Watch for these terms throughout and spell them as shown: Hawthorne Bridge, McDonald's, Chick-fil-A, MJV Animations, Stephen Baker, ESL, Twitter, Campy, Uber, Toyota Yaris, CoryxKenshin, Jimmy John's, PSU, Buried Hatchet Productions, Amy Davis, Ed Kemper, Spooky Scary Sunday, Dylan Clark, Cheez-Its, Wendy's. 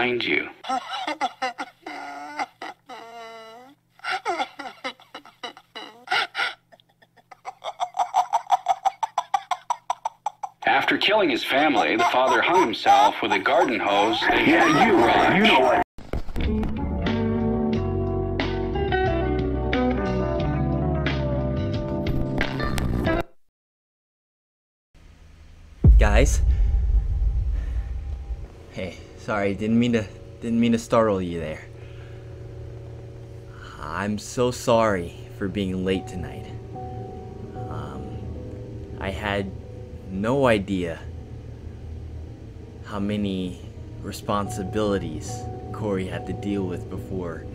find you. After killing his family, the father hung himself with a garden hose. Yeah, you right. You know what? Guys, hey, sorry, didn't mean to startle you there. I'm so sorry for being late tonight. I had no idea how many responsibilities Cory had to deal with before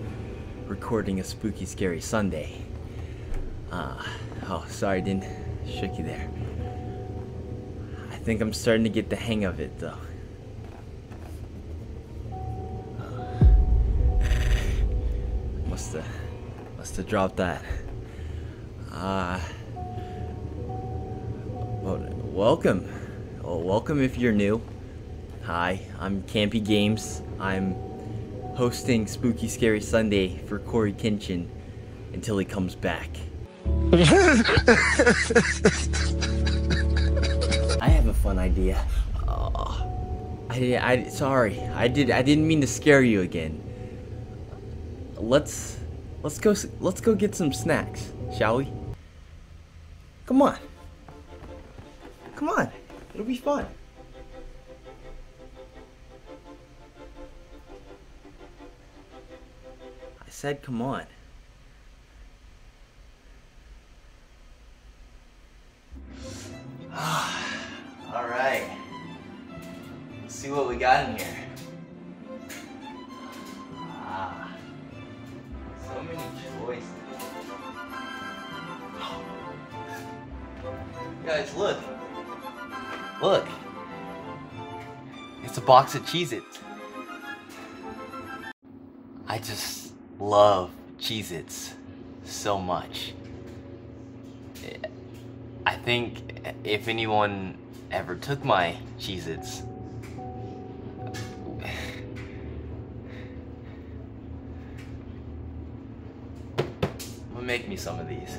recording a Spooky Scary Sunday. Oh, sorry, shook you there. I think I'm starting to get the hang of it though. Must have dropped that. Well, welcome. Oh, welcome if you're new. Hi, I'm Campy Games. I'm hosting Spooky Scary Sunday for CoryxKenshin until he comes back. I have a fun idea. Sorry, I didn't mean to scare you again. Let's go get some snacks, shall we? Come on. Come on. It'll be fun. I said come on. Alright, let's see what we got in here. Ah, so many choices. Guys, look! Look! It's a box of Cheez-Its. I just love Cheez-Its so much. I think if anyone ever took my Cheez-Its, I'm gonna make me some of these.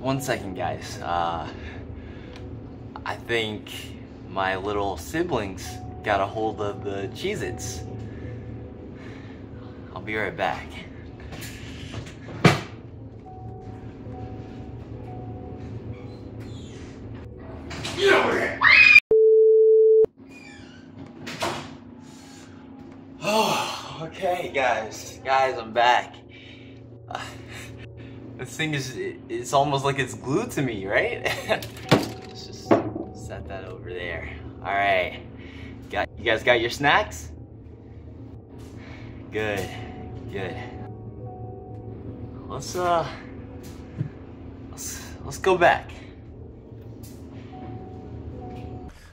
One second, guys. I think my little siblings got a hold of the Cheez-Its. I'll be right back. Get over here! Oh, okay, guys. Guys, I'm back. This thing is—it's almost like it's glued to me, right? Set that over there. All right, you guys got your snacks? Good, good. Let's go back.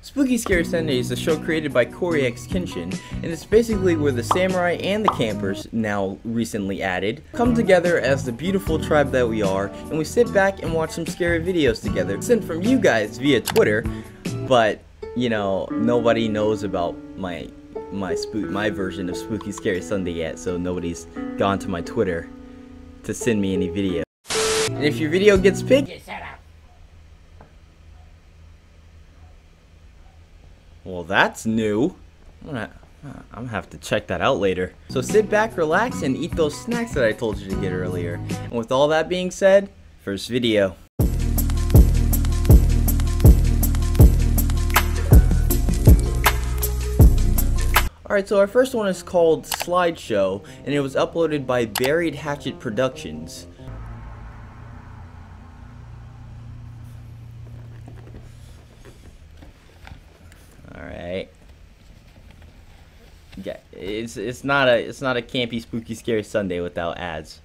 Spooky Scary Sunday is a show created by CoryxKenshin, and it's basically where the samurai and the campers, now recently added, come together as the beautiful tribe that we are, and we sit back and watch some scary videos together, sent from you guys via Twitter, but, you know, nobody knows about my version of Spooky Scary Sunday yet, so nobody's gone to my Twitter to send me any video. And if your video gets picked, get set up. Well, that's new. I'm gonna have to check that out later. So sit back, relax, and eat those snacks that I told you to get earlier. And with all that being said, first video. Alright, so our first one is called Slideshow, and it was uploaded by Buried Hatchet Productions. Alright. Yeah, it's not a campy spooky scary Sunday without ads.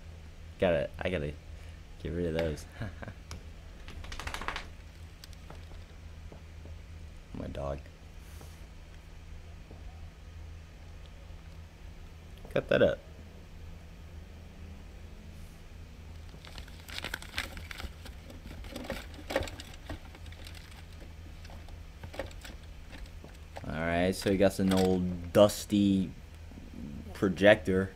I gotta get rid of those. My dog. Cut that up. Alright, so we got an old dusty projector.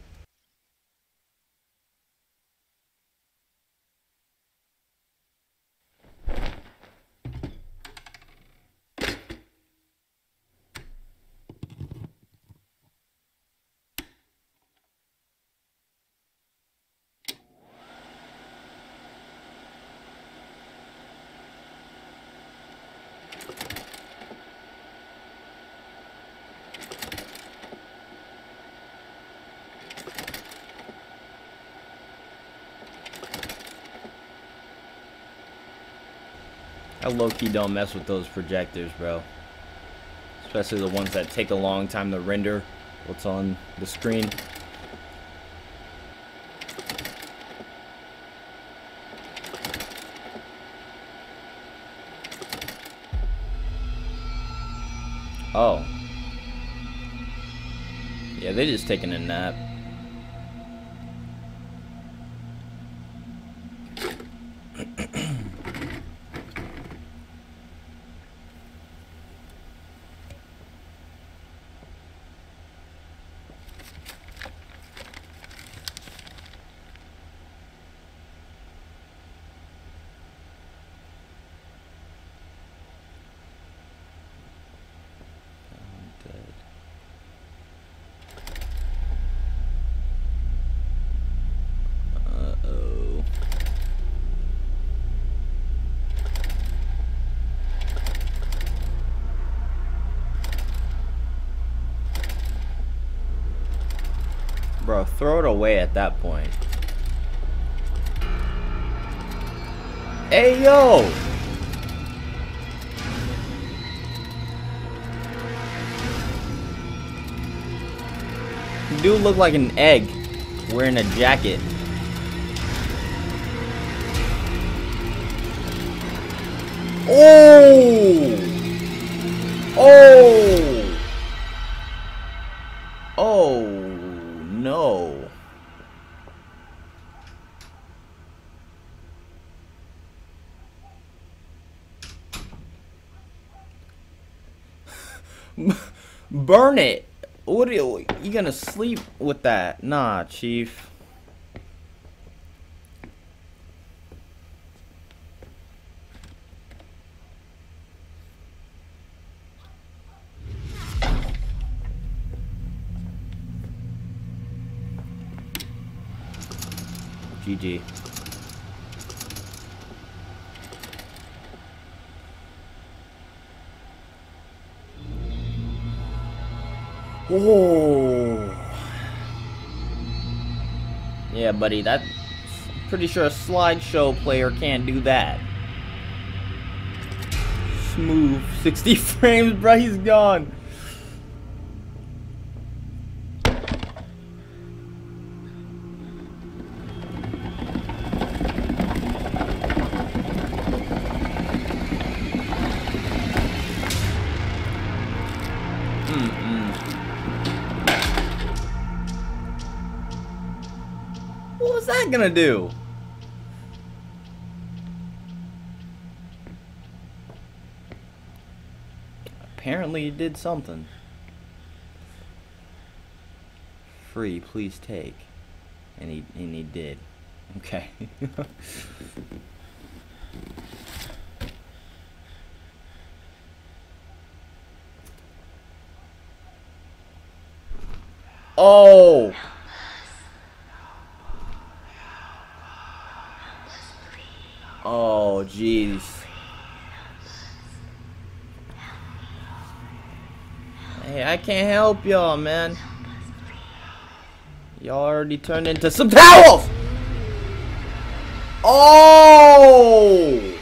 I low-key don't mess with those projectors, bro. Especially the ones that take a long time to render what's on the screen. Oh. Yeah, they're just taking a nap. Bro, throw it away at that point. Hey, yo! Dude looked like an egg wearing a jacket. Oh! Oh! Oh! No. Burn it. What are you gonna sleep with that? Nah, Chief. GG. Oh. Yeah, buddy, that's pretty sure a slideshow player can't do that. Smooth 60 frames, bro, he's gone. Gonna do? Apparently it did something. Free, please take. And he did. Okay. Oh. Oh, jeez. Hey, I can't help y'all, man. Y'all already turned into some towels! Oh!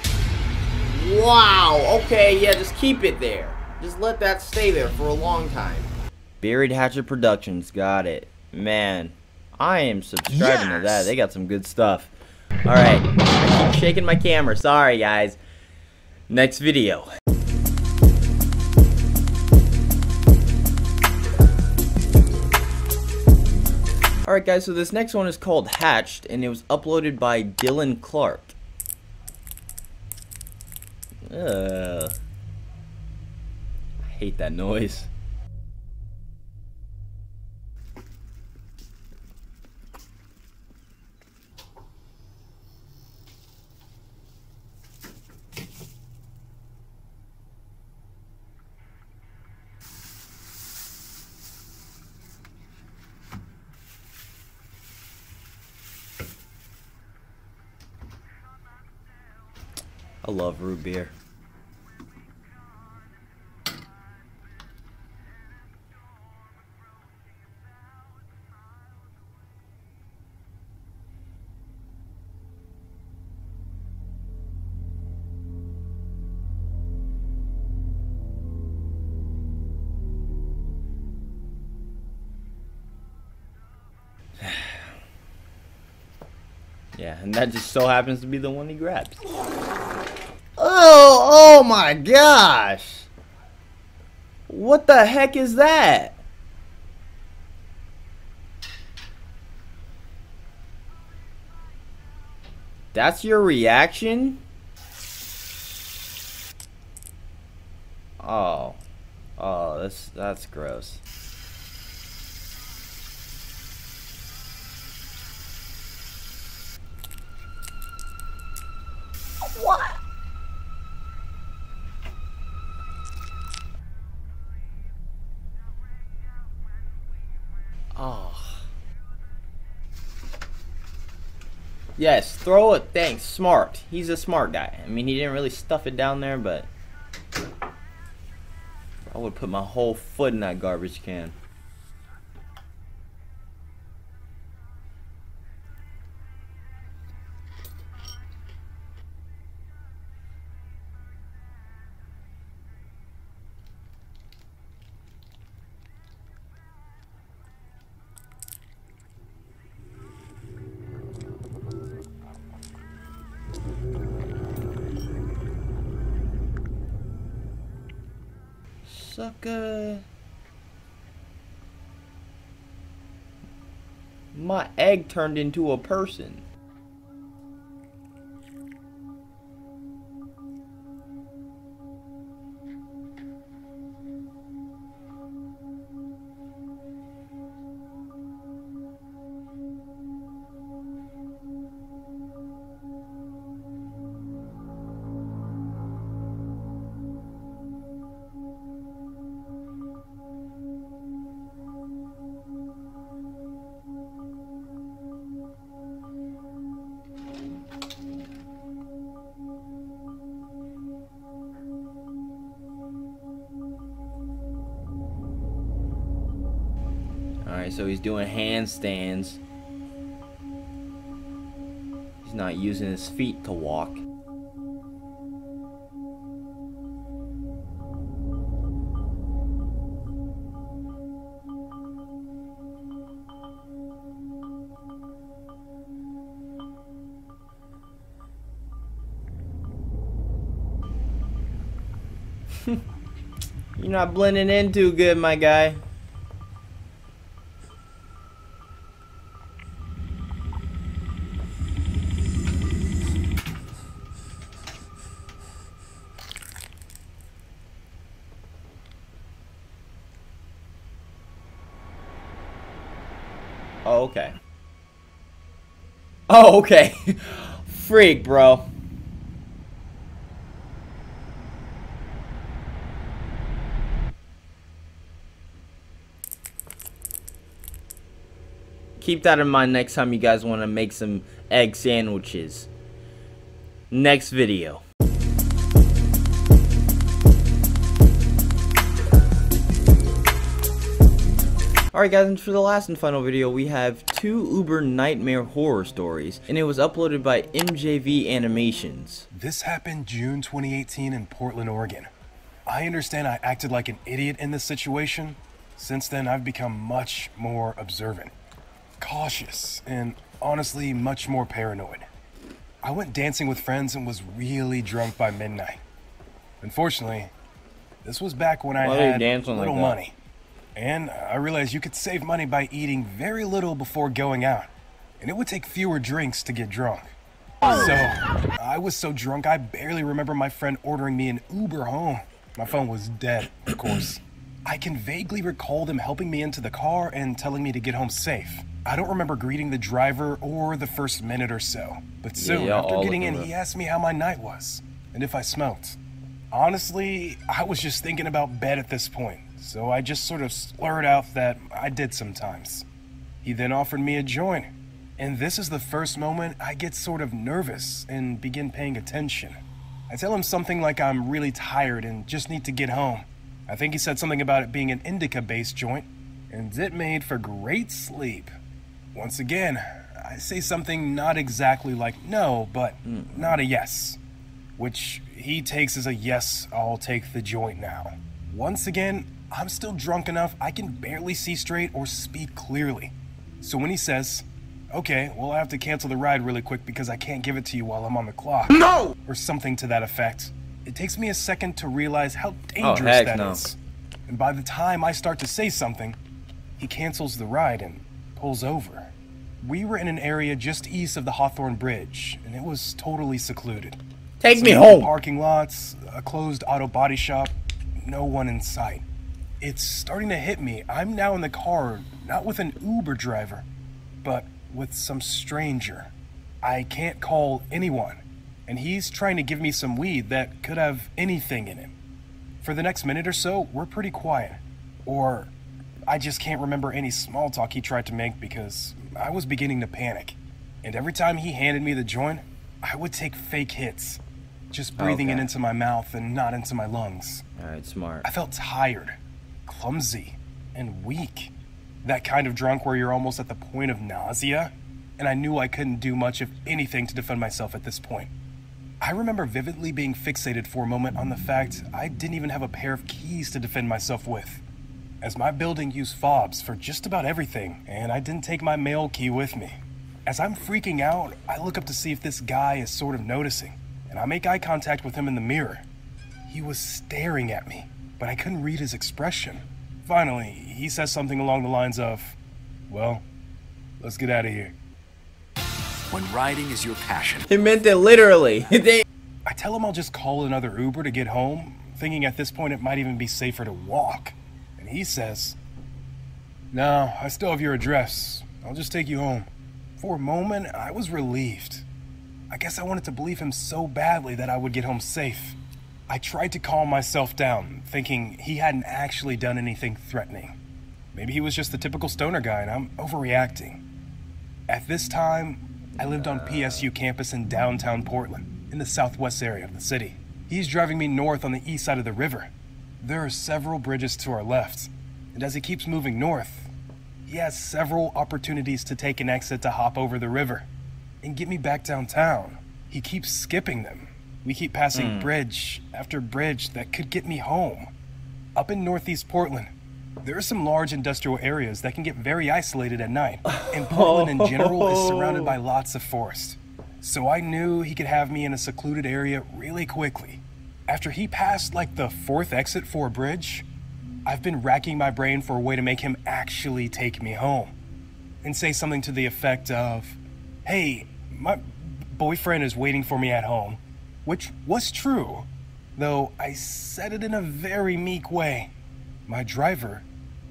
Wow, okay, yeah, just keep it there. Just let that stay there for a long time. Buried Hatchet Productions, got it. Man, I am subscribing to that. They got some good stuff. Alright, I keep shaking my camera. Sorry, guys. Next video. Alright guys, so this next one is called Hatched, and it was uploaded by Dylan Clark. I hate that noise. I love root beer. Yeah, and that just so happens to be the one he grabs. Oh my gosh! What the heck is that? That's your reaction? Oh. Oh, that's gross. What? Oh. Yes, throw it. Thanks. Smart. He's a smart guy. I mean, he didn't really stuff it down there, but I would put my whole foot in that garbage can. Sucker. My egg turned into a person. Alright, so he's doing handstands. He's not using his feet to walk. You're not blending in too good, my guy. Oh, okay. Oh, okay. Freak, bro. Keep that in mind next time you guys want to make some egg sandwiches. Next video. Alright guys, and for the last and final video, we have two Uber Nightmare Horror Stories, and it was uploaded by MJV Animations. This happened June 2018 in Portland, Oregon. I understand I acted like an idiot in this situation. Since then, I've become much more observant, cautious, and honestly, much more paranoid. I went dancing with friends and was really drunk by midnight. Unfortunately, this was back when I had little money. And I realized you could save money by eating very little before going out, and it would take fewer drinks to get drunk. So I was so drunk I barely remember my friend ordering me an Uber home. My phone was dead, of course. I can vaguely recall them helping me into the car and telling me to get home safe. I don't remember greeting the driver or the first minute or so, but soon after getting in, he asked me how my night was and if I smoked. Honestly, I was just thinking about bed at this point, so I just sort of slurred out that I did sometimes. He then offered me a joint, and this is the first moment I get sort of nervous and begin paying attention. I tell him something like I'm really tired and just need to get home. I think he said something about it being an indica-based joint, and it made for great sleep. Once again, I say something not exactly like no, but not a yes, which he takes as a yes, I'll take the joint now. Once again, I'm still drunk enough I can barely see straight or speak clearly. So when he says, okay, well I have to cancel the ride really quick because I can't give it to you while I'm on the clock. No! Or something to that effect. It takes me a second to realize how dangerous that is. And by the time I start to say something, he cancels the ride and pulls over. We were in an area just east of the Hawthorne Bridge, and it was totally secluded. Take me home. Parking lots, a closed auto body shop, no one in sight. It's starting to hit me. I'm now in the car, not with an Uber driver, but with some stranger. I can't call anyone, and he's trying to give me some weed that could have anything in it. For the next minute or so, we're pretty quiet, or I just can't remember any small talk he tried to make because I was beginning to panic. And every time he handed me the joint, I would take fake hits, just breathing it into my mouth and not into my lungs. All right, smart. I felt tired, clumsy, and weak. That kind of drunk where you're almost at the point of nausea, and I knew I couldn't do much of anything to defend myself at this point. I remember vividly being fixated for a moment on the fact I didn't even have a pair of keys to defend myself with, as my building used fobs for just about everything, and I didn't take my mail key with me. As I'm freaking out, I look up to see if this guy is sort of noticing, and I make eye contact with him in the mirror. He was staring at me, but I couldn't read his expression. Finally, he says something along the lines of, well, let's get out of here. When riding is your passion. He meant it literally. I tell him I'll just call another Uber to get home, thinking at this point it might even be safer to walk. And he says, no, I still have your address. I'll just take you home. For a moment, I was relieved. I guess I wanted to believe him so badly that I would get home safe. I tried to calm myself down, thinking he hadn't actually done anything threatening. Maybe he was just the typical stoner guy and I'm overreacting. At this time, I lived on PSU campus in downtown Portland, in the southwest area of the city. He's driving me north on the east side of the river. There are several bridges to our left, and as he keeps moving north, he has several opportunities to take an exit to hop over the river and get me back downtown. He keeps skipping them. We keep passing bridge after bridge that could get me home. Up in northeast Portland, there are some large industrial areas that can get very isolated at night, and Portland in general is surrounded by lots of forest. So I knew he could have me in a secluded area really quickly. After he passed like the fourth exit for a bridge, I've been racking my brain for a way to make him actually take me home and say something to the effect of, hey, my boyfriend is waiting for me at home, which was true, though I said it in a very meek way. My driver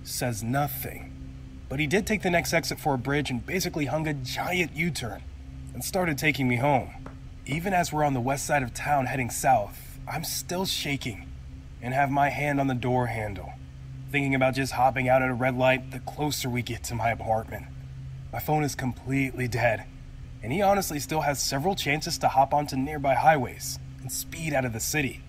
says nothing, but he did take the next exit for a bridge and basically hung a giant U-turn and started taking me home. Even as we're on the west side of town heading south, I'm still shaking and have my hand on the door handle, thinking about just hopping out at a red light the closer we get to my apartment. My phone is completely dead, and he honestly still has several chances to hop onto nearby highways and speed out of the city.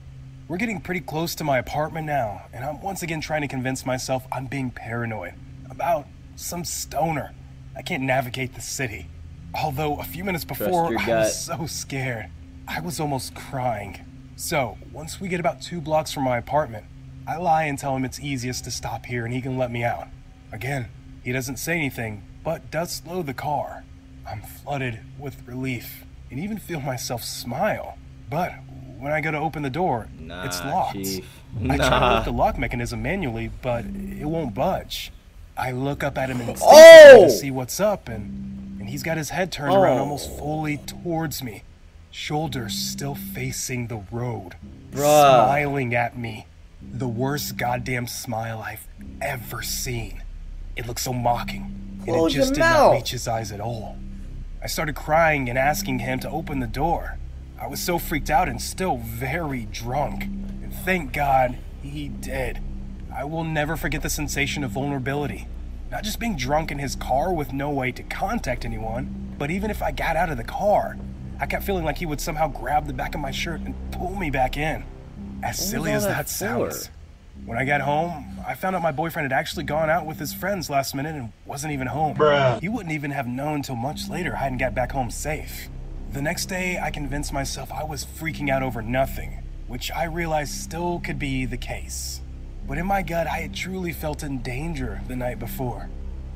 We're getting pretty close to my apartment now, and I'm once again trying to convince myself I'm being paranoid about some stoner. I can't navigate the city. Although a few minutes before, I was so scared. I was almost crying. So once we get about 2 blocks from my apartment, I lie and tell him it's easiest to stop here and he can let me out. Again, he doesn't say anything, but does slow the car. I'm flooded with relief and even feel myself smile. But when I go to open the door, it's locked. Chief. I try to work the lock mechanism manually, but it won't budge. I look up at him and to see what's up, and he's got his head turned around almost fully towards me, shoulders still facing the road, smiling at me. The worst goddamn smile I've ever seen. It looked so mocking, and it just did not reach his eyes at all. I started crying and asking him to open the door. I was so freaked out and still very drunk, and thank God he did. I will never forget the sensation of vulnerability. Not just being drunk in his car with no way to contact anyone, but even if I got out of the car, I kept feeling like he would somehow grab the back of my shirt and pull me back in. As silly as that sounds. When I got home, I found out my boyfriend had actually gone out with his friends last minute and wasn't even home. He wouldn't even have known till much later I hadn't got back home safe. The next day, I convinced myself I was freaking out over nothing, which I realized still could be the case. But in my gut, I had truly felt in danger the night before.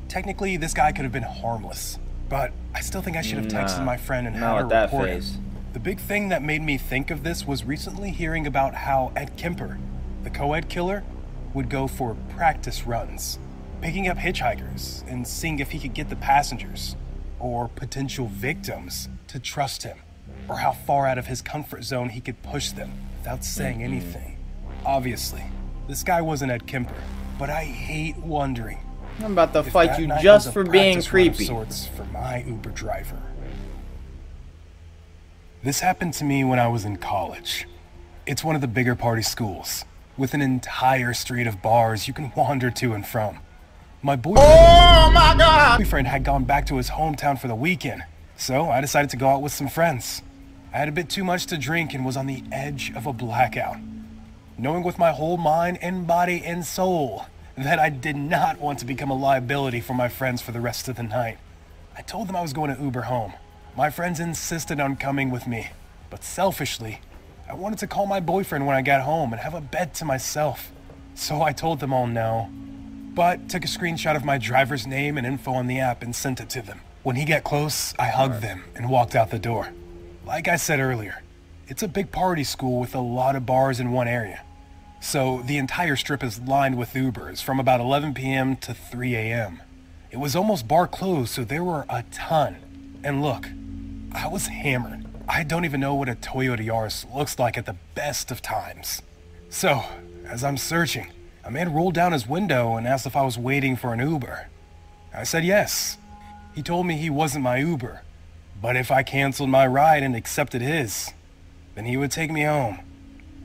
Technically, this guy could have been harmless, but I still think I should have texted my friend and had her report it. The big thing that made me think of this was recently hearing about how Ed Kemper, the co-ed killer, would go for practice runs, picking up hitchhikers and seeing if he could get the passengers or potential victims to trust him, or how far out of his comfort zone he could push them without saying anything. Obviously, this guy wasn't Ed Kemper, but I hate wondering. I'm about to fight you just for being creepy. Sorts for my Uber driver. This happened to me when I was in college. It's one of the bigger party schools, with an entire street of bars you can wander to and from. My boyfriend, had gone back to his hometown for the weekend, so I decided to go out with some friends. I had a bit too much to drink and was on the edge of a blackout, knowing with my whole mind and body and soul that I did not want to become a liability for my friends for the rest of the night. I told them I was going to Uber home. My friends insisted on coming with me, but selfishly, I wanted to call my boyfriend when I got home and have a bed to myself. So I told them all no, but took a screenshot of my driver's name and info on the app and sent it to them. When he got close, I hugged them and walked out the door. Like I said earlier, it's a big party school with a lot of bars in one area. So the entire strip is lined with Ubers from about 11 p.m. to 3 a.m. It was almost bar closed, so there were a ton. And look, I was hammered. I don't even know what a Toyota Yaris looks like at the best of times. So, as I'm searching, a man rolled down his window and asked if I was waiting for an Uber. I said yes. He told me he wasn't my Uber, but if I canceled my ride and accepted his, then he would take me home.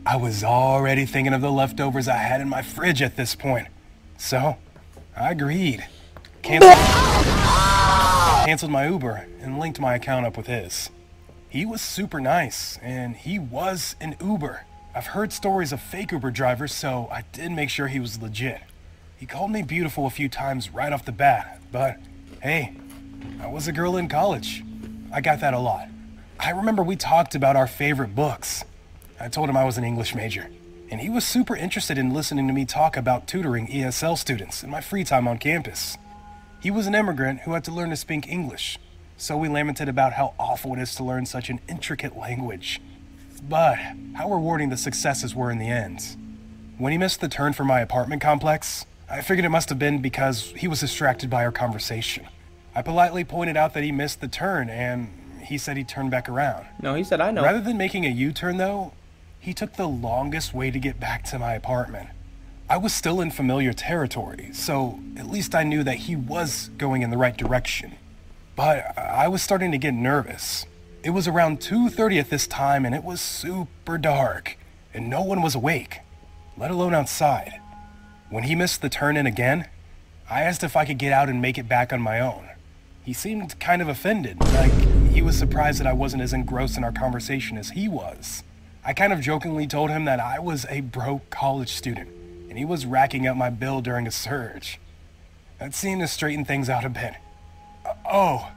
I was already thinking of the leftovers I had in my fridge at this point, so I agreed. Canceled my Uber and linked my account up with his. He was super nice, and he was an Uber. I've heard stories of fake Uber drivers, so I did make sure he was legit. He called me beautiful a few times right off the bat, but hey, I was a girl in college. I got that a lot. I remember we talked about our favorite books. I told him I was an English major, and he was super interested in listening to me talk about tutoring ESL students in my free time on campus. He was an immigrant who had to learn to speak English, so we lamented about how awful it is to learn such an intricate language, but how rewarding the successes were in the end. When he missed the turn for my apartment complex, I figured it must have been because he was distracted by our conversation. I politely pointed out that he missed the turn, and he said he turned back around. No, he said, I know. Rather than making a U-turn though, he took the longest way to get back to my apartment. I was still in familiar territory, so at least I knew that he was going in the right direction. But I was starting to get nervous. It was around 2:30 at this time, and it was super dark, and no one was awake, let alone outside. When he missed the turn-in again, I asked if I could get out and make it back on my own. He seemed kind of offended, like he was surprised that I wasn't as engrossed in our conversation as he was. I kind of jokingly told him that I was a broke college student, and he was racking up my bill during a surge. That seemed to straighten things out a bit. Oh,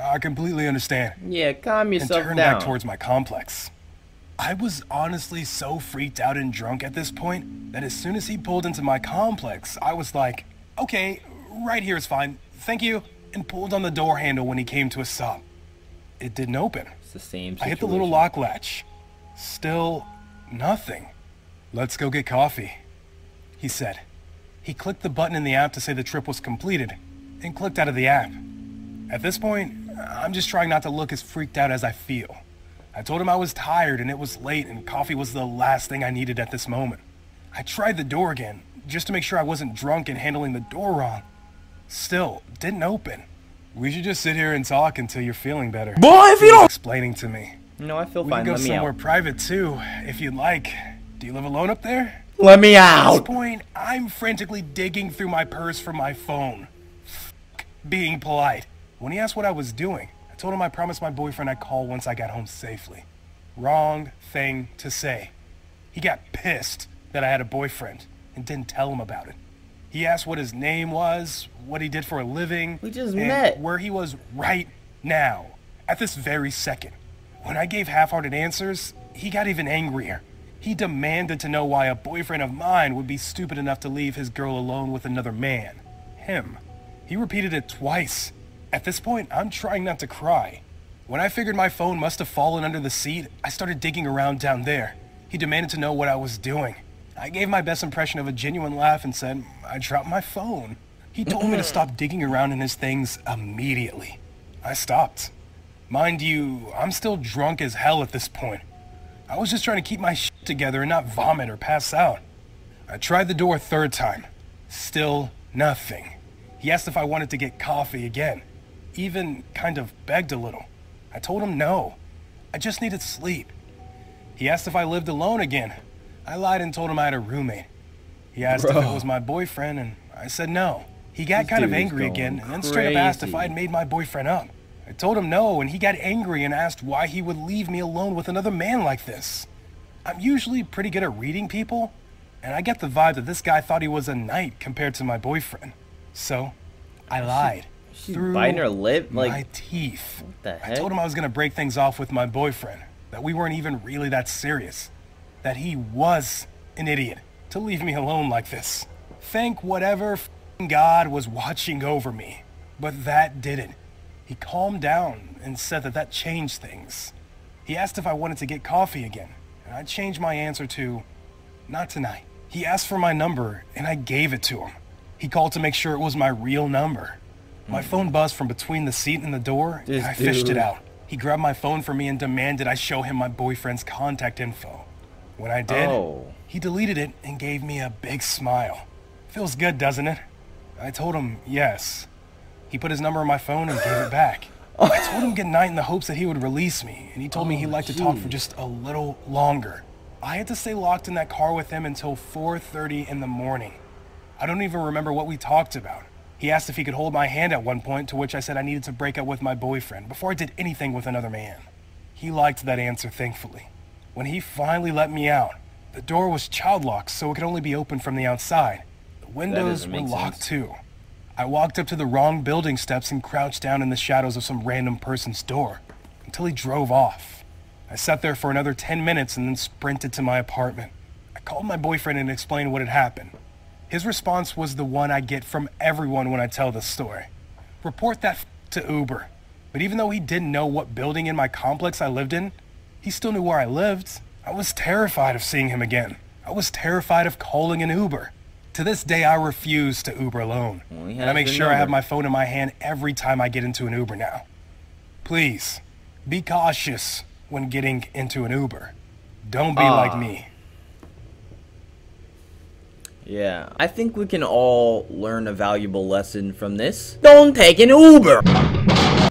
I completely understand. Yeah, calm yourself down. And turned back towards my complex. I was honestly so freaked out and drunk at this point that as soon as he pulled into my complex, I was like, okay, right here is fine, thank you, and pulled on the door handle when he came to a stop. It didn't open. It's the same situation. I hit the little lock latch, Still nothing. Let's go get coffee, he said. He clicked the button in the app to say the trip was completed and clicked out of the app. At this point, I'm just trying not to look as freaked out as I feel. I told him I was tired and it was late and coffee was the last thing I needed at this moment. I tried the door again, just to make sure I wasn't drunk and handling the door wrong. Still, didn't open. We should just sit here and talk until you're feeling better. Boy, if you don't... Explaining to me. No, I feel fine. Let me out. We can go somewhere private too, if you'd like. Do you live alone up there? Let me out. At this point, I'm frantically digging through my purse for my phone. Being polite. When he asked what I was doing, I told him I promised my boyfriend I'd call once I got home safely. Wrong thing to say. He got pissed that I had a boyfriend and didn't tell him about it. He asked what his name was, what he did for a living, we just met, where he was right now, at this very second. When I gave half-hearted answers, he got even angrier. He demanded to know why a boyfriend of mine would be stupid enough to leave his girl alone with another man. Him. He repeated it twice. At this point, I'm trying not to cry. When I figured my phone must have fallen under the seat, I started digging around down there. He demanded to know what I was doing. I gave my best impression of a genuine laugh and said, I dropped my phone. He told me to stop digging around in his things immediately. I stopped. Mind you, I'm still drunk as hell at this point. I was just trying to keep my shit together and not vomit or pass out. I tried the door a third time. Still nothing. He asked if I wanted to get coffee again. Even kind of begged a little. I told him no. I just needed sleep. He asked if I lived alone again. I lied and told him I had a roommate. He asked if it was my boyfriend and I said no. He got kind of angry again and then straight up asked if I had made my boyfriend up. I told him no, and he got angry and asked why he would leave me alone with another man like this. I'm usually pretty good at reading people, and I get the vibe that this guy thought he was a knight compared to my boyfriend. So, I lied. She's biting her lip, like my teeth. What the heck? I told him I was gonna break things off with my boyfriend, that we weren't even really that serious, that he was an idiot to leave me alone like this. Thank whatever God was watching over me, but that didn't. He calmed down and said that changed things. He asked if I wanted to get coffee again, and I changed my answer to, not tonight. He asked for my number, and I gave it to him. He called to make sure it was my real number. My phone buzzed from between the seat and the door, and I fished it out. He grabbed my phone for me and demanded I show him my boyfriend's contact info. When I did, he deleted it and gave me a big smile. Feels good, doesn't it? I told him yes. He put his number on my phone and gave it back. I told him goodnight in the hopes that he would release me, and he told me he'd like to talk for just a little longer. I had to stay locked in that car with him until 4:30 in the morning. I don't even remember what we talked about. He asked if he could hold my hand at one point, to which I said I needed to break up with my boyfriend before I did anything with another man. He liked that answer, thankfully. When he finally let me out, the door was child locked, so it could only be opened from the outside. The windows were locked too. I walked up to the wrong building steps and crouched down in the shadows of some random person's door until he drove off. I sat there for another 10 minutes and then sprinted to my apartment. I called my boyfriend and explained what had happened. His response was the one I get from everyone when I tell this story. Report that to Uber. But even though he didn't know what building in my complex I lived in, he still knew where I lived. I was terrified of seeing him again. I was terrified of calling an Uber. To this day, I refuse to Uber alone, and I make sure I have my phone in my hand every time I get into an Uber now. Please, be cautious when getting into an Uber. Don't be like me. Yeah, I think we can all learn a valuable lesson from this. Don't take an Uber!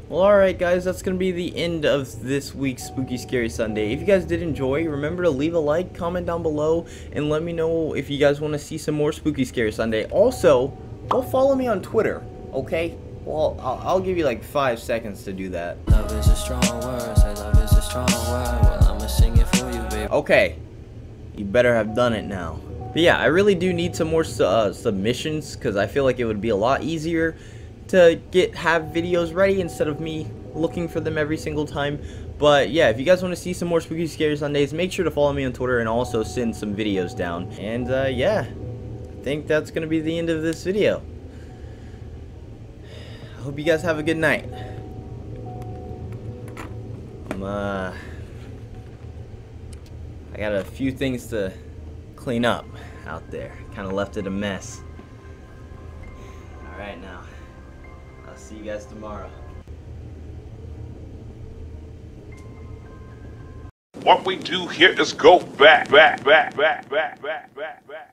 Well, alright guys, that's gonna be the end of this week's Spooky Scary Sunday. If you guys did enjoy, remember to leave a like, comment down below, and let me know if you guys want to see some more Spooky Scary Sunday. Also, go follow me on Twitter, okay? Well, I'll give you like 5 seconds to do that. Love is a strong word, say love is a strong word. Well, I'ma sing it for you, baby. Okay, you better have done it now. But yeah, I really do need some more submissions, because I feel like it would be a lot easier to have videos ready instead of me looking for them every single time. But yeah, if you guys want to see some more Spooky Scary Sundays, make sure to follow me on Twitter and also send some videos down. And yeah, I think that's gonna be the end of this video. I hope you guys have a good night. I got a few things to clean up out there. Kind of left it a mess. Alright now, I'll see you guys tomorrow. What we do here is go back, back, back, back, back, back, back, back.